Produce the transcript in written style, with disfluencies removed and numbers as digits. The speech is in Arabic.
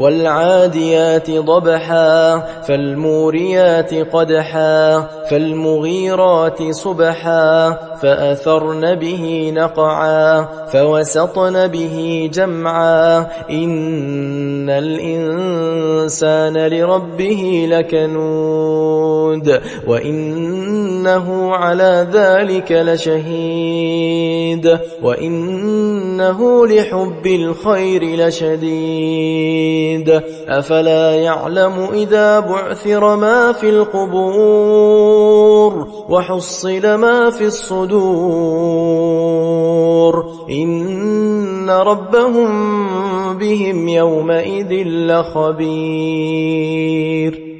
والعاديات ضبحا فالموريات قدحا فالمغيرات صبحا فأثرن به نقعا فوسطن به جمعا إن الإنسان لربه لكنود وإنه على ذلك لشهيد وإنه لحب الخير لشديد أفلا يعلم إذا بعثر ما في القبور وحصل ما في الصدور إن ربهم بهم يومئذ لخبير.